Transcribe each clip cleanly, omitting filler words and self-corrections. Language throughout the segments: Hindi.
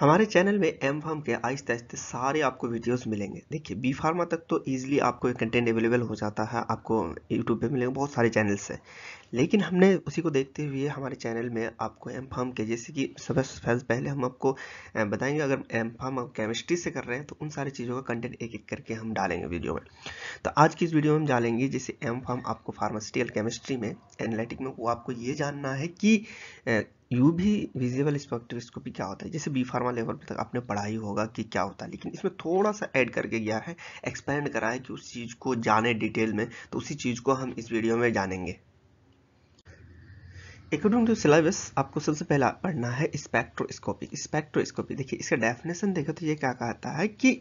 हमारे चैनल में M.Pharma के आहिस्ते आहिस्ते सारे आपको वीडियोस मिलेंगे। देखिए B.Pharma तक तो ईजिली आपको कंटेंट अवेलेबल हो जाता है, आपको यूट्यूब पे मिलेंगे बहुत सारे चैनल्स हैं, लेकिन हमने उसी को देखते हुए हमारे चैनल में आपको M.Pharma के जैसे कि सबसे पहले हम आपको बताएंगे, अगर M.Pharma केमिस्ट्री से कर रहे हैं तो उन सारी चीज़ों का कंटेंट एक एक करके हम डालेंगे वीडियो में। तो आज की इस वीडियो में हम डालेंगे जैसे M.Pharma आपको फार्मास्यूटिकल केमिस्ट्री में एनालिटिक में वो आपको ये जानना है कि UV विजिबल स्पेक्ट्रोस्कोपी क्या होता है। जैसे B.Pharma लेवल तक आपने पढ़ाई होगा कि क्या होता है, लेकिन इसमें थोड़ा सा ऐड करके गया है, एक्सपेंड करा है कि उस चीज़ को जाने डिटेल में, तो उसी चीज़ को हम इस वीडियो में जानेंगे। अकॉर्डिंग टू सिलेबस आपको सबसे पहला पढ़ना है स्पेक्ट्रोस्कोपी। स्पेक्ट्रोस्कोपी देखिए इसका डेफिनेशन देखें तो ये क्या कहता है कि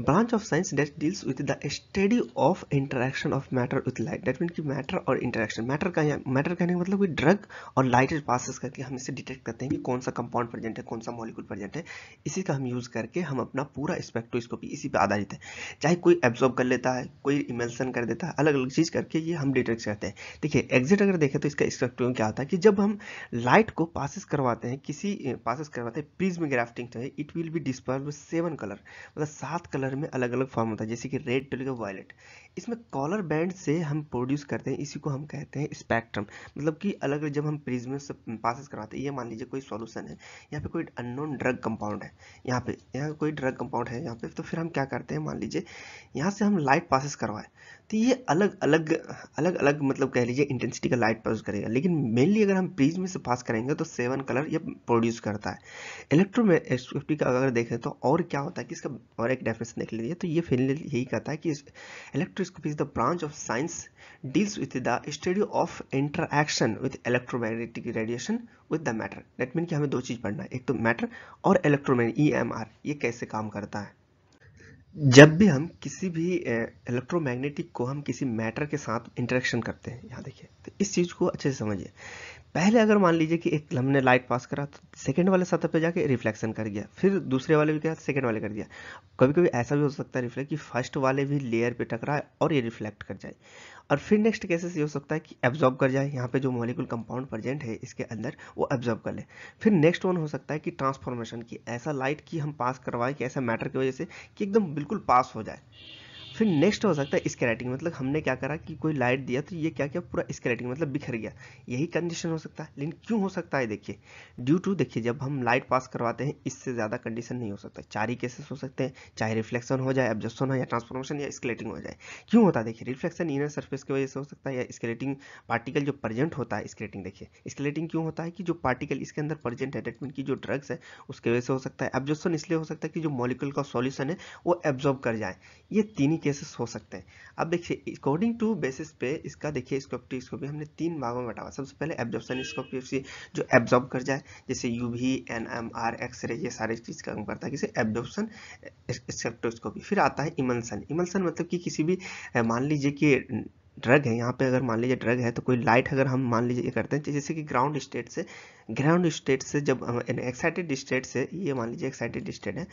branch of science that deals with the study of interaction of matter with light. That mean कि मैटर और इंटरेक्शन, मैटर कहने का मतलब कि ड्रग और लाइट पासेस करके हम इसे डिटेक्ट करते हैं कि कौन सा कंपाउंड प्रेजेंट है, कौन सा मॉलिक्यूल प्रेजेंट है। इसी का हम यूज़ करके हम अपना पूरा स्पेक्ट्रोस्कोपी इसी पे आधारित है, चाहे कोई एब्जॉर्ब कर लेता है, कोई इमल्सन कर देता है, अलग अलग चीज़ करके ये हम डिटेक्ट करते हैं। देखिए एग्जैक्ट अगर देखें तो इसका स्पेक्ट्रम क्या होता है कि जब हम लाइट को पासेस करवाते हैं, किसी पासेस करवाते हैं प्रिज्म ग्राफ्टिंग से, it will be dispersed with 7 colour, मतलब 7 कलर में अलग अलग फॉर्म होता है, जैसे कि रेड टू लेकर वायलेट। इसमें कॉलर बैंड से हम प्रोड्यूस करते हैं, इसी को हम कहते हैं स्पेक्ट्रम। मतलब कि अलग अलग जब हम प्रिज्म से पासेस करवाते हैं, ये मान लीजिए कोई सॉल्यूशन है, यहाँ पे कोई अननोन ड्रग कंपाउंड है, यहाँ कोई ड्रग कंपाउंड है यहाँ पे, तो फिर हम क्या करते हैं, मान लीजिए यहाँ से हम लाइट पासेस करवाएं तो ये अलग अलग मतलब कह लीजिए इंटेंसिटी का लाइट पास करेगा, लेकिन मेनली अगर हम प्रिज्म से पास करेंगे तो 7 कलर ये प्रोड्यूस करता है। इलेक्ट्रोस्कोपी का अगर देखें तो और क्या होता है कि इसका और एक डेफिनेशन देख लीजिए तो ये फाइनली यही कहता है कि electroscopy is the branch of science deals with the study of interaction with electromagnetic radiation with the matter. That mean कि हमें दो चीज़ पढ़ना है, एक तो मैटर और इलेक्ट्रोमैग्नेटिक EMR ये कैसे काम करता है। जब भी हम किसी भी इलेक्ट्रोमैग्नेटिक को हम किसी मैटर के साथ इंटरेक्शन करते हैं, यहाँ देखिए तो इस चीज़ को अच्छे से समझिए। पहले अगर मान लीजिए कि एक हमने लाइट पास करा तो सेकंड वाले सतह पे जाके रिफ्लेक्शन कर गया, फिर दूसरे वाले भी क्या सेकंड वाले कर दिया। कभी कभी ऐसा भी हो सकता है रिफ्लेक्ट कि फर्स्ट वाले भी लेयर पे टकराए और ये रिफ्लेक्ट कर जाए, और फिर नेक्स्ट केसेस ये हो सकता है कि एब्जॉर्ब कर जाए, यहाँ पे जो मॉलिक्यूल कंपाउंड प्रेजेंट है इसके अंदर वो एब्जॉर्ब कर ले। फिर नेक्स्ट वन हो सकता है कि ट्रांसफॉर्मेशन की, ऐसा लाइट की हम पास करवाएं कि ऐसा मैटर की वजह से कि एकदम बिल्कुल पास हो जाए। फिर नेक्स्ट हो सकता है स्कैटरिंग, मतलब हमने क्या करा कि कोई लाइट दिया तो ये क्या क्या पूरा स्कैटरिंग मतलब बिखर गया, यही कंडीशन हो सकता है। लेकिन क्यों हो सकता है, देखिए ड्यू टू, देखिए जब हम लाइट पास करवाते हैं इससे ज़्यादा कंडीशन नहीं हो सकता, 4 ही केसेस हो सकते हैं, चाहे रिफ्लेक्शन हो जाए, एब्जॉर्प्शन हो या ट्रांसफॉर्मेशन या स्कैटरिंग हो जाए। क्यों होता है, देखिए रिफ्लेक्शन इनर सर्फेस की वजह से हो सकता है, या स्कैटरिंग पार्टिकल जो प्रेजेंट होता है स्कैटरिंग, देखिए स्कैटरिंग क्यों होता है कि जो पार्टिकल इसके अंदर प्रेजेंट है डेट मीन की जो ड्रग्स है उसकी वजह से हो सकता है। एब्जॉर्प्शन इसलिए हो सकता है कि जो मॉलिक्यूल का सॉल्यूशन है वो एब्जॉर्ब कर जाए, ये 3 केसेस हो सकते हैं। अब देखिए अकॉर्डिंग टू बेसिस पे इसका देखिए स्पेक्ट्रोस्कोपी हमने 3 भागों में बांटा। सबसे पहले एब्जॉर्प्शन स्पेक्ट्रोस्कोपी जो एब्जॉर्ब कर जाए, जैसे UV, NMR, एक्सरे ये सारी चीज काम करता है किसे एब्जॉर्प्शन स्पेक्ट्रोस्कोपी। फिर आता है इमल्सन। इमल्सन मतलब कि किसी भी मान लीजिए कि ड्रग है, यहाँ पे अगर मान लीजिए ड्रग है तो कोई लाइट अगर हम मान लीजिए करते हैं जैसे कि ग्राउंड स्टेट से जब एक्साइटेड स्टेट से, ये मान लीजिए एक्साइटेड स्टेट है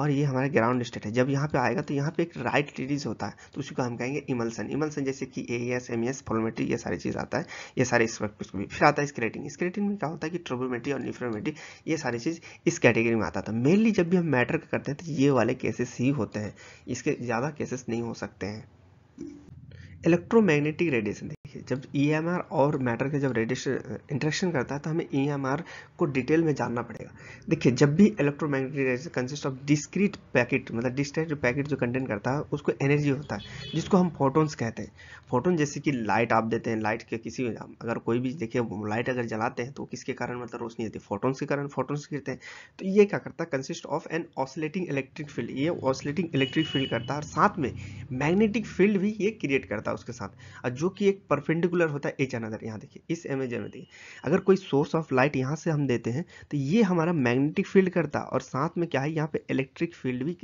और ये हमारा ग्राउंड स्टेट है, जब यहाँ पे आएगा तो यहाँ पे एक राइट रिलीज होता है तो उसी को हम कहेंगे इमल्सन। इमल्सन जैसे कि AES, MES, पोलोमेट्री ये सारी चीज़ आता है, ये सारे स्पेक्ट्रोस्कोपी। फिर आता है स्कैटरिंग। स्कैटरिंग में क्या होता है कि ट्रोबोमेट्री और निफ्रोमेट्री ये सारी चीज़ इस कैटेगरी में आता था। मेनली जब भी हम मैटर करते हैं तो ये वाले केसेस ही होते हैं, इसके ज़्यादा केसेस नहीं हो सकते हैं। इलेक्ट्रोमैग्नेटिक रेडिएशन, देखिए जब EMR और मैटर के जब रेडिएशन इंटरेक्शन करता है तो हमें EMR को डिटेल में जानना पड़ेगा। देखिए जब भी electromagnetic radiation consist of discrete packet, मतलब डिस्क्रीट जो पैकेट जो कंटेंट करता है उसको एनर्जी होता है, जिसको हम फोटोन्स कहते हैं। फोटोन जैसे कि लाइट आप देते हैं, लाइट के किसी अगर कोई भी देखिए लाइट अगर जलाते हैं तो किसके कारण मतलब रोशनी देती है, फोटोन्स के कारण, फोटोन्स गिरते हैं। तो ये क्या करता है, consist of an oscillating electric field, ये ऑसिलेटिंग इलेक्ट्रिक फील्ड करता है और साथ में मैग्नेटिक फील्ड भी ये क्रिएट करता है उसके साथ, और जो कि एक परपेंडिकुलर होता है एच अनदर। यहाँ देखिए इस इमेज में देखिए अगर कोई सोर्स ऑफ लाइट यहाँ से हम देते हैं तो ये हमारा मैग्नेटिक फील्ड करता और साथ में क्या है यहाँ पे इलेक्ट्रिक फील्ड भी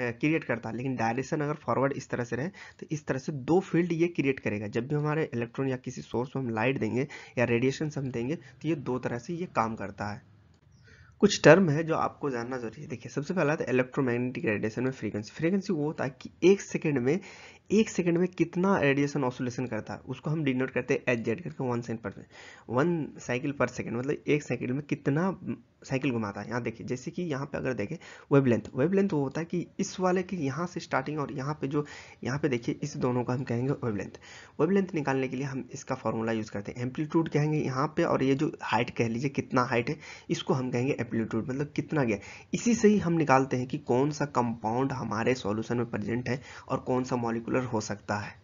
क्रिएट करता। लेकिन डायरेक्शन अगर फॉरवर्ड इस तरह से रहे तो इस तरह से 2 फील्ड ये क्रिएट करेगा। जब भी हमारे इलेक्ट्रॉन या किसी सोर्स को हम लाइट देंगे या रेडिएशन हम देंगे तो ये 2 तरह से ये काम करता है। कुछ टर्म है जो आपको जानना जरूरी है। देखिए सबसे पहला तो इलेक्ट्रोमैग्नेटिक रेडिएशन में फ्रीक्वेंसी। फ्रीक्वेंसी वो होता है कि 1 सेकंड में एक सेकंड में कितना रेडिएशन ऑसोलेशन करता है उसको हम डिनोट करते हैं एच जेड करके, 1 साइकिल पर सेकंड, मतलब एक साइकिल में कितना साइकिल घुमाता है। यहाँ देखिए, जैसे कि यहाँ पे अगर देखें वेवलेंथ वो होता है कि इस वाले की यहाँ से स्टार्टिंग और यहाँ पे जो यहाँ पे देखिए इस दोनों का हम कहेंगे वेवलेंथ। वेवलेंथ निकालने के लिए हम इसका फॉर्मूला यूज़ करते हैं, एम्पलीट्यूड कहेंगे यहाँ पे, और ये जो हाइट कह लीजिए कितना हाइट है इसको हम कहेंगे एम्पलीट्यूड, मतलब कितना गया। इसी से ही हम निकालते हैं कि कौन सा कंपाउंड हमारे सॉल्यूशन में प्रेजेंट है और कौन सा मॉलिक्यूलर हो सकता है।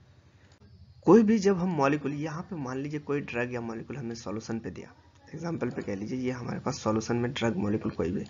कोई भी जब हम मॉलिक्यूल यहाँ पे मान लीजिए कोई ड्रग या मॉलिक्यूल हमने सॉल्यूशन पे दिया, एग्जाम्पल पे कह लीजिए ये हमारे पास सॉल्यूशन में ड्रग मॉलिक्यूल कोई भी,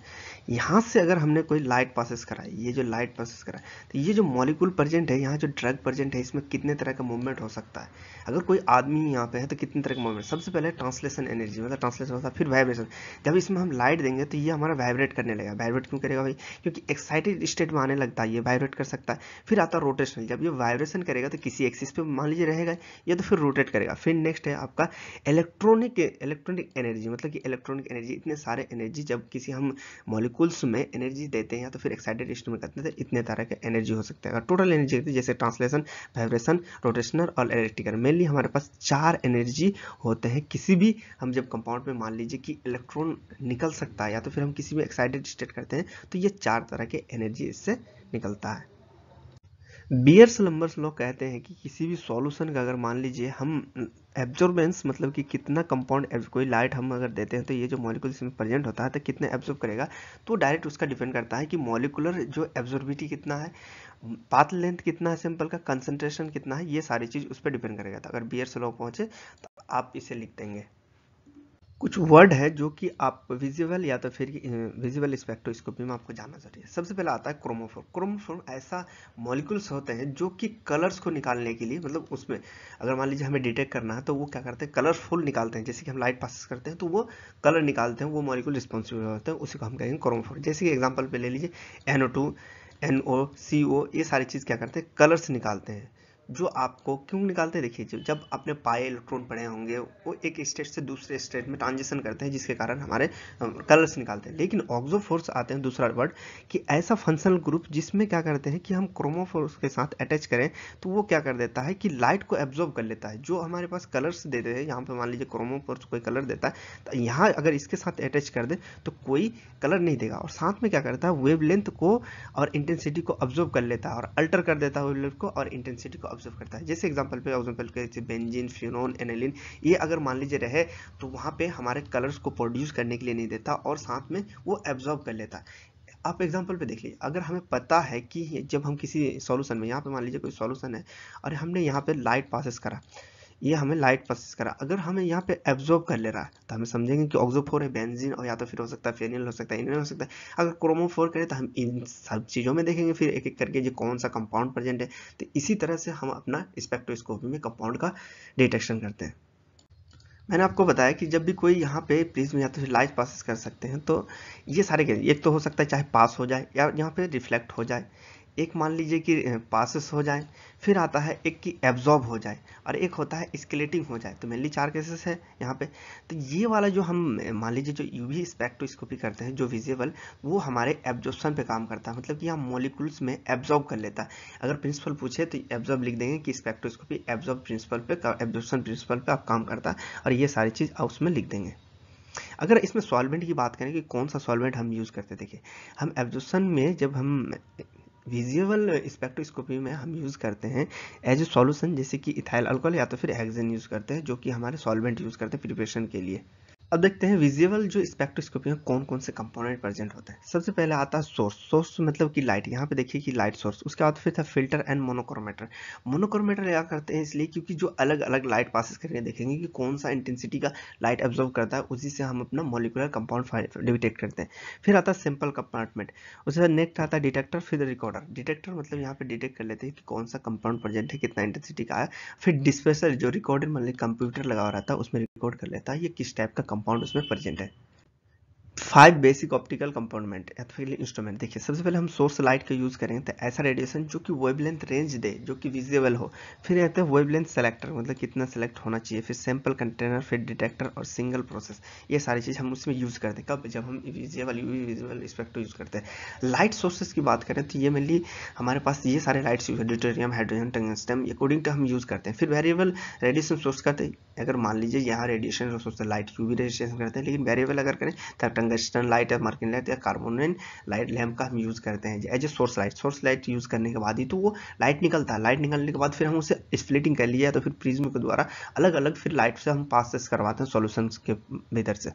यहाँ से अगर हमने कोई लाइट पासेस कराई, ये जो लाइट पासेस कराए तो ये जो मॉलिक्यूल प्रेजेंट है, यहाँ जो ड्रग प्रेजेंट है, इसमें कितने तरह का मूवमेंट हो सकता है। अगर कोई आदमी यहाँ पे है तो कितने तरह का मूवमेंट, सबसे पहले ट्रांसलेशन एनर्जी, मतलब ट्रांसलेशन होता है, फिर वाइब्रेशन। जब इसमें हम लाइट देंगे तो ये हमारा वाइब्रेट करने लगेगा। वाइब्रेट क्यों करेगा भाई? क्योंकि एक्साइटेड स्टेट में आने लगता है, ये वाइब्रेट कर सकता है। फिर आता है रोटेशनल, जब ये वाइब्रेशन करेगा तो किसी एक्सिस पे मान लीजिए रहेगा ये, तो फिर रोटेट करेगा। फिर नेक्स्ट है आपका इलेक्ट्रॉनिक एनर्जी, मतलब कि इलेक्ट्रॉनिक एनर्जी। इतने सारे एनर्जी जब किसी हम मॉलिक्यूल्स में एनर्जी देते हैं या तो फिर एक्साइटेड स्टेट में करते हैं तो इतने तरह के एनर्जी हो सकते हैं। अगर टोटल एनर्जी होती है जैसे ट्रांसलेशन, वाइब्रेशन, रोटेशनल और इलेक्ट्रिकल, मेनली हमारे पास 4 एनर्जी होते हैं। किसी भी हम जब कंपाउंड में मान लीजिए कि इलेक्ट्रॉन निकल सकता है या तो फिर हम किसी भी एक्साइटेड स्टेट करते हैं तो ये 4 तरह के एनर्जी इससे निकलता है। बियर लैम्बर्ट लॉ कहते हैं कि किसी भी सॉल्यूशन का अगर मान लीजिए हम एब्जॉर्बेंस, मतलब कि कितना कंपाउंड कोई लाइट हम अगर देते हैं तो ये जो मॉलिक्यूल इसमें प्रेजेंट होता है तो कितना एब्जॉर्ब करेगा, तो डायरेक्ट उसका डिपेंड करता है कि मॉलिकुलर जो एब्जॉर्बिटी कितना है, पाथ लेंथ कितना है, सैंपल का कंसंट्रेशन कितना है, ये सारी चीज़ उस पर डिपेंड करेगा। तो अगर बियर लॉ पहुँचे तो आप इसे लिख देंगे। कुछ वर्ड है जो कि आप विजिबल या तो फिर विजिबल स्पेक्ट्रोस्कोपी में आपको जानना चाहिए। सबसे पहला आता है क्रोमोफोर। क्रोमोफोर ऐसा मॉलिक्यूल्स होते हैं जो कि कलर्स को निकालने के लिए, मतलब उसमें अगर मान लीजिए हमें डिटेक्ट करना है तो वो क्या करते हैं, कलरफुल निकालते हैं। जैसे कि हम लाइट पासेस करते हैं तो वो कलर निकालते हैं, वो मॉलिक्यूल रिस्पॉन्सिबल होते हैं, उसी को हम कहेंगे क्रोमोफोर। जैसे कि एग्जाम्पल पे ले लीजिए NO2, NO, CO, ये सारी चीज़ क्या करते हैं, कलर्स निकालते हैं। जो आपको क्यों निकालते हैं, देखिए जब आपने पाए इलेक्ट्रॉन पड़े होंगे वो एक स्टेट से दूसरे स्टेट में ट्रांजिशन करते हैं जिसके कारण हमारे कलर्स निकालते हैं। लेकिन ऑक्सोफोर्स आते हैं दूसरा वर्ड कि ऐसा फंक्शनल ग्रुप जिसमें क्या करते हैं कि हम क्रोमोफोर्स के साथ अटैच करें तो वो क्या कर देता है कि लाइट को एब्जॉर्ब कर लेता है। जो हमारे पास कलर्स देते हैं, यहाँ पर मान लीजिए क्रोमोफोर्स कोई कलर देता है तो यहाँ अगर इसके साथ अटैच कर दे तो कोई कलर नहीं देगा, और साथ में क्या करता है वेवलेंथ को और इंटेंसिटी को एब्जॉर्ब कर लेता है और अल्टर कर देता है वेवलेंथ को और इंटेंसिटी को ऑब्जर्व करता है। जैसे एग्जांपल पे बेंजीन, फ्यूनोन, एनिलीन, ये अगर मान लीजिए रहे तो वहाँ पे हमारे कलर्स को प्रोड्यूस करने के लिए नहीं देता और साथ में वो एब्जॉर्ब कर लेता है। आप एग्जांपल पे देख लीजिए, अगर हमें पता है कि जब हम किसी सॉल्यूशन में, यहाँ पे मान लीजिए कोई सॉल्यूशन है और हमने यहाँ पे लाइट पासेस करा, ये हमें लाइट पासेस करा, अगर हमें यहाँ पे एब्जॉर्ब कर ले रहा है तो हमें समझेंगे कि ऑक्सोफोर है, बेंजीन और या तो फिर हो सकता है फेनिल, हो सकता है इनिल, हो सकता है। अगर क्रोमोफोर करें तो हम इन सब चीज़ों में देखेंगे फिर एक एक करके ये कौन सा कंपाउंड प्रेजेंट है। तो इसी तरह से हम अपना स्पेक्ट्रोस्कोपी में कंपाउंड का डिटेक्शन करते हैं। मैंने आपको बताया कि जब भी कोई यहाँ पे प्रिज्म या तो फिर लाइट पासेस कर सकते हैं तो ये सारे केस, एक तो हो सकता है चाहे पास हो जाए या यहाँ पे रिफ्लेक्ट हो जाए, एक मान लीजिए कि पासेस हो जाए, फिर आता है एक कि एब्जॉर्ब हो जाए और एक होता है स्केलेटिंग हो जाए। तो मेनली 4 केसेस है यहाँ पे। तो ये वाला जो हम मान लीजिए जो यूवी स्पेक्ट्रोस्कोपी करते हैं जो विजिबल, वो हमारे एब्जॉर्प्शन पे काम करता है, मतलब कि यहाँ मॉलिक्यूल्स में एब्जॉर्ब कर लेता है। अगर प्रिंसिपल पूछे तो एब्जॉर्ब लिख देंगे कि स्पेक्ट्रोस्कोपी एब्जॉर्ब प्रिंसिपल पे, एब्जॉर्प्शन प्रिंसिपल पे आप काम करता है, और ये सारी चीज़ आप उसमें लिख देंगे। अगर इसमें सॉल्वेंट की बात करें कि कौन सा सॉल्वेंट हम यूज़ करते, देखिए हम एब्जॉर्प्शन में जब हम विजिबल स्पेक्ट्रोस्कोपी में हम यूज़ करते हैं एज ए सॉल्यूशन जैसे कि इथाइल अल्कोहल या तो फिर हेक्सेन यूज़ करते हैं, जो कि हमारे सॉल्वेंट यूज़ करते हैं प्रिपरेशन के लिए। अब देखते हैं विजिबल जो स्पेक्ट्रोस्कोपी में कौन कौन से कंपोनेंट प्रेजेंट होते हैं। सबसे पहले आता है सोर्स। सोर्स मतलब कि लाइट, यहाँ पे देखिए कि लाइट सोर्स। उसके बाद फिर था फिल्टर एंड मोनोक्रोमेटर। मोनोक्रोमेटर यहाँ करते हैं इसलिए क्योंकि जो अलग अलग लाइट पासेस करके देखेंगे कि कौन सा इंटेंसिटी का लाइट एब्जॉर्व करता है, उसी से हम अपना मॉलिकुलर कंपाउंड डिटेक्ट करते हैं। फिर आता है सैंपल कंपार्टमेंट, उसके बाद नेक्स्ट आता है डिटेक्टर, फिर रिकॉर्डर। डिटेक्टर मतलब यहाँ पे डिटेक्ट कर लेते हैं कि कौन सा कंपाउंड प्रेजेंट है, कितना इंटेंसिटी का है। फिर डिस्पेसर जो रिकॉर्डर, मतलब कंप्यूटर लगा हुआ रहता है उसमें रिकॉर्ड कर लेता है ये किस टाइप का कंपाउंड उसमें प्रेजेंट है। फाइव बेसिक ऑप्टिकल कंपोनेंट एथफिकल इंस्ट्रूमेंट। देखिए सबसे पहले हम सोर्स लाइट का यूज़ करेंगे तो ऐसा रेडिएशन जो कि वेवलेंथ रेंज दे, जो कि विजिबल हो। फिर रहता है वेवलेंथ सेलेक्टर, मतलब कितना सेलेक्ट होना चाहिए। फिर सैंपल कंटेनर, फिर डिटेक्टर और सिंगल प्रोसेस। ये सारी चीज़ हम उसमें यूज़ करते हैं। कब? जब हम विजिबल स्पेक्ट्रो यूज़ करते हैं। लाइट सोर्सेज की बात करें तो ये मेनली हमारे पास ये सारे लाइट्स यूज है, deuterium, hydrogen, tungsten, according to हम यूज़ करते हैं। फिर वेरिएबल रेडिएशन सोर्स करते हैं। अगर मान लीजिए यहाँ radiation source light UV radiation करते हैं, लेकिन वेरिएबल अगर करें तो टंगस्टन लाइट या मार्किन लाइट या कार्बोनेन लाइट लैम्प का हम यूज़ करते हैं as a source light. Source light use करने के बाद ही तो वो लाइट निकलता है। लाइट निकलने के बाद फिर हम उसे स्प्लिटिंग कर लिया तो फिर प्रिज्म के द्वारा अलग अलग फिर लाइट से हम पासेस करवाते हैं सॉल्यूशंस के भीतर से।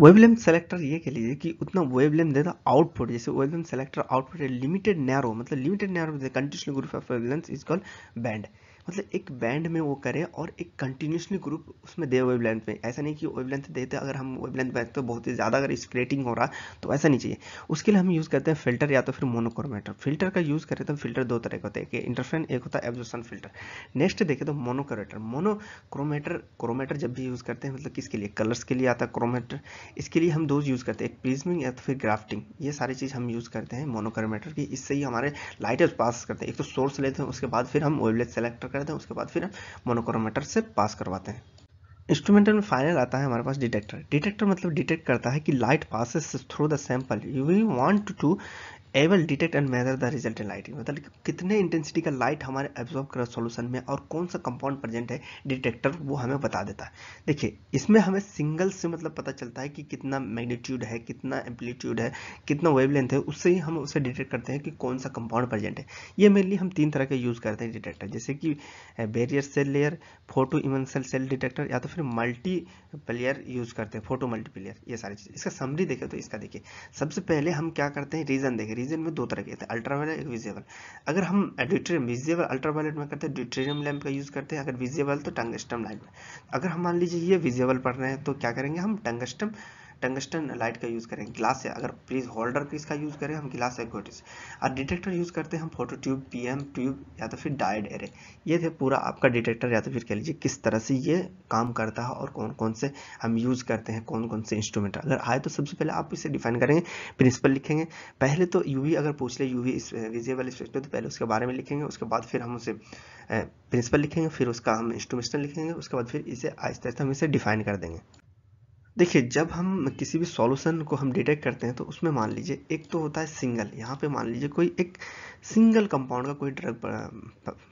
वेवलेंथ सेलेक्टर ये कह लीजिए कि उतना वेवलेंथ देता आउटपुट, जैसे wavelength selector output limited narrow, मतलब limited narrow continuously group of wavelength is called band, मतलब एक बैंड में वो करे और एक कंटिन्यूसली ग्रुप उसमें दे वेवलेंथ में। ऐसा नहीं कि वेवलेंथ देते, अगर हम वेवलेंथ बैठते तो बहुत ही ज़्यादा अगर स्प्लिटिंग हो रहा तो ऐसा नहीं चाहिए। उसके लिए हम यूज़ करते हैं फिल्टर या तो फिर मोनोक्रोमेटर। फिल्टर का यूज़ करते हैं। फिल्टर दो तरह के होते हैं, एक इंटरफेरेंस, एक होता है एब्जॉर्प्शन फिल्टर। नेक्स्ट देखें तो मोनोक्रोमेटर। क्रोमेटर जब भी यूज़ करते हैं मतलब किसके लिए? कलर्स के लिए आता है क्रोमेटर। इसके लिए हम दो यूज़ करते हैं, एक प्रिज्मिंग या तो फिर ग्राफ्टिंग। ये सारी चीज़ हम यूज़ करते हैं मोनोक्रोमेटर की। इससे ही हमारे लाइट पास करते हैं। एक तो सोर्स लेते हैं, उसके बाद फिर हम वेवलेंथ सेलेक्टर करते हैं, उसके बाद फिर मोनोक्रोमेटर से पास करवाते हैं। इंस्ट्रूमेंटल में फाइनल आता है हमारे पास डिटेक्टर। डिटेक्टर मतलब डिटेक्ट करता है कि light passes through the sample, we want to able detect and measure the result in lighting, मतलब कितने इंटेंसिटी का लाइट हमारे एब्जॉर्ब कर सॉल्यूशन में और कौन सा कंपाउंड प्रेजेंट है, डिटेक्टर वो हमें बता देता है। देखिए इसमें हमें सिंगल से मतलब पता चलता है कि कितना मैग्नीट्यूड है, कितना एम्पलीट्यूड है, कितना वेवलेंथ है, उससे ही हम उसे डिटेक्ट करते हैं कि कौन सा कंपाउंड प्रेजेंट है। ये मेनली हम तीन तरह के यूज़ करते हैं डिटेक्टर, जैसे कि बैरियर सेल लेयर, फोटो इमनसल सेल डिटेक्टर या तो फिर मल्टीप्लेयर यूज़ करते हैं, फोटो मल्टीप्लेयर। ये सारी चीज़ इसका समरी देखें तो इसका देखिए सबसे पहले हम क्या करते हैं, रीजन देखें। रीजन में दो तरह के, अल्ट्रावायलेट एक विजिबल। अगर हम ड्यूटेरियम विजिबल अल्ट्रावायलेट में करते हैं, ड्यूटेरियम लैंप का यूज़ करते हैं। अगर विजिबल तो टंगस्टन लाइट में। अगर हम मान लीजिए ये विजिबल पढ़ रहे हैं तो क्या करेंगे, हम टंगस्टन लाइट का यूज़ करेंगे। ग्लास है, अगर प्लीज होल्डर इसका यूज़ करें हम ग्लास या गोटिस। और डिटेक्टर यूज़ करते हैं हम फोटो ट्यूब, पीएम ट्यूब या तो फिर डायड एरे। ये थे पूरा आपका डिटेक्टर या तो फिर कह लीजिए किस तरह से ये काम करता है और कौन कौन से हम यूज़ करते हैं, कौन कौन से इंस्ट्रूमेंट। अगर आए तो सबसे पहले आप इसे डिफाइन करेंगे, प्रिंसिपल लिखेंगे पहले तो। यूवी अगर पूछ ले यूवी विजिबल स्पेक्ट्रम तो पहले उसके बारे में लिखेंगे, उसके बाद फिर हम उसे प्रिंसिपल लिखेंगे, फिर उसका हम इंस्ट्रूमेंटेशन लिखेंगे, उसके बाद फिर इसे आहिस्ते आहिस्ते हम इसे डिफाइन कर देंगे। देखिए जब हम किसी भी सॉल्यूशन को हम डिटेक्ट करते हैं तो उसमें मान लीजिए एक तो होता है सिंगल, यहाँ पे मान लीजिए कोई एक सिंगल कंपाउंड का कोई ड्रग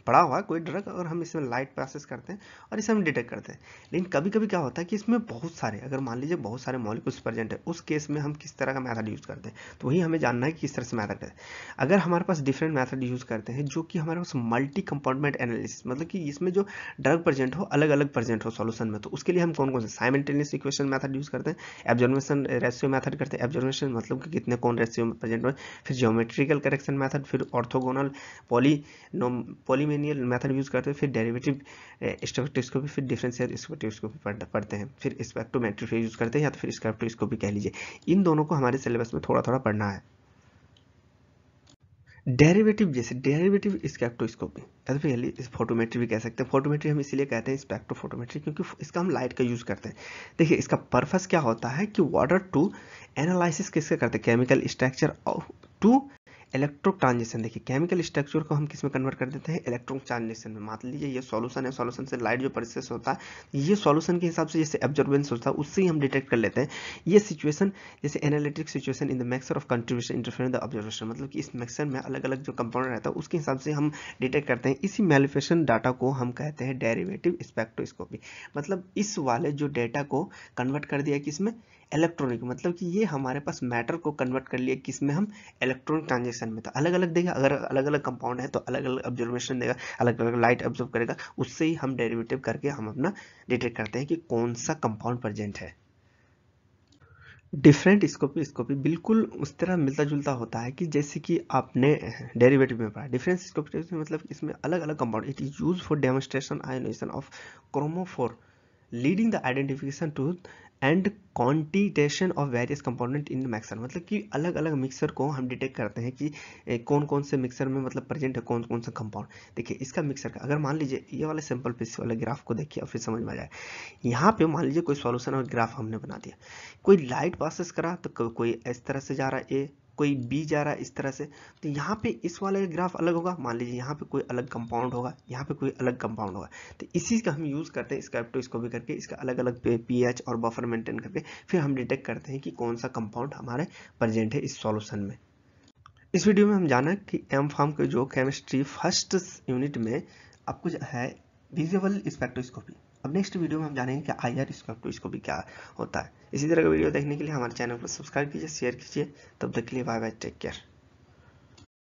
पड़ा हुआ है, कोई ड्रग, और हम इसमें लाइट पासेस करते हैं और इसे हम डिटेक्ट करते हैं। लेकिन कभी कभी क्या होता है कि इसमें बहुत सारे, अगर मान लीजिए बहुत सारे मॉलिक्यूल्स प्रेजेंट है, उस केस में हम किस तरह का मैथड यूज़ करते हैं, तो वही हमें जानना है कि किस तरह से मैथड है। अगर हमारे पास डिफरेंट मैथड यूज़ करते हैं जो कि हमारे पास मल्टी कंपाउंडमेंट एनालिसिस, मतलब कि इसमें जो ड्रग प्रेजेंट हो अलग अलग प्रेजेंट हो सॉल्यूशन में, तो उसके लिए हम कौन कौन से साइमल्टेनियस इक्वेशन मैथड यूज़ करते हैं, एब्जॉर्प्शन रेशियो मैथड करते हैं। एब्जॉर्प्शन मतलब कि कितने कौन रेशियो में प्रेजेंट हो, फिर ज्योमेट्रिकल करेक्शन मैथड, फिर ऑर्थोगोनल पॉलीनोमियल मैथड यूज़ करते हैं, फिर डेरिवेटिव स्पेक्ट्रोस्कोपी, फिर डिफरेंशियल स्पेक्ट्रोस्कोपी पढ़ते हैं, फिर स्पेक्ट्रोमेट्री यूज़ करते हैं या तो फिर स्पेक्ट्रोस्कोपी कह लीजिए। इन दोनों को हमारे सिलेबस में थोड़ा थोड़ा पढ़ना है। डेरिवेटिव, जैसे डेरिवेटिव स्पेक्ट्रोस्कोपी या तो फिर फोटोमेट्री भी कह सकते हैं। फोटोमेट्री हम इसलिए कहते हैं स्पेक्ट्रोफोटोमेट्री क्योंकि इसका हम लाइट का यूज़ करते हैं। देखिए इसका पर्पस क्या होता है कि वाटर टू एनालिसिस किसका करते हैं, chemical structure to electro transition. देखिए केमिकल स्ट्रक्चर को हम किस में कन्वर्ट कर देते हैं, इलेक्ट्रॉन ट्रांजिशन में। मान लीजिए ये सॉल्यूशन है, सॉल्यूशन से लाइट जो परसेस होता है ये सॉल्यूशन के हिसाब से जैसे एब्जॉर्बेंस होता है उससे ही हम डिटेक्ट कर लेते हैं। ये सिचुएशन जैसे analytic situation in the mixture of contribution interference the observation, मतलब कि इस मिक्सचर में अलग अलग जो कंपाउंड रहता है उसके हिसाब से हम डिटेक्ट करते हैं। इसी मैलिफेशन डाटा को हम कहते हैं डेरिवेटिव स्पेक्ट्रोस्कोपी, मतलब इस वाले जो डेटा को कन्वर्ट कर दिया कि इसमें इलेक्ट्रॉनिक, मतलब कि ये हमारे पास मैटर को कन्वर्ट कर लिया किसमें, हम इलेक्ट्रॉनिक ट्रांजेक्शन में। तो अलग अलग देगा, अगर अलग अलग कंपाउंड है तो अलग अलग ऑब्जर्वेशन देगा, अलग अलग लाइट ऑब्जर्व करेगा, उससे ही हम डेरिवेटिव करके हम अपना डिटेक्ट करते हैं कि कौन सा कंपाउंड प्रेजेंट है। डिफरेंट स्कोपी बिल्कुल उस तरह मिलता जुलता होता है कि जैसे कि आपने डेरिवेटिव में पढ़ा। डिफरेंट स्कोपी मतलब इसमें अलग अलग compound. It is use for demonstration ionization of chromophore leading the identification to and quantitation of various component in mixer, मतलब कि अलग अलग मिक्सर को हम डिटेक्ट करते हैं कि कौन कौन से मिक्सर में मतलब प्रेजेंट है कौन कौन सा कंपाउंड। देखिए इसका मिक्सर का अगर मान लीजिए ये वाले सिंपल पीस वाले ग्राफ को देखिए और फिर समझ में आ जाए। यहाँ पे मान लीजिए कोई सॉल्यूशन और ग्राफ हमने बना दिया, कोई लाइट पासेस करा तो कोई इस तरह से जा रहा है ए, कोई बी जा रहा है इस तरह से, तो यहाँ पे इस वाला ग्राफ अलग होगा। मान लीजिए यहाँ पे कोई अलग कंपाउंड होगा, यहाँ पे कोई अलग कंपाउंड होगा, तो इसी का हम यूज़ करते हैं इसका एप्टो इसको भी करके इसका अलग अलग पीएच और बफर मेंटेन करके फिर हम डिटेक्ट करते हैं कि कौन सा कंपाउंड हमारे प्रेजेंट है इस सॉल्यूशन में। इस वीडियो में हम जाना कि एम.फार्म के जो केमिस्ट्री फर्स्ट यूनिट में अब कुछ है विजुअल स्पेक्ट्रोस्कोपी। अब नेक्स्ट वीडियो में हम जानेंगे कि IR स्पेक्ट्रोस्कोपी क्या होता है। इसी तरह का वीडियो देखने के लिए हमारे चैनल को सब्सक्राइब कीजिए, शेयर कीजिए। तब तक के लिए बाय बाय, टेक केयर।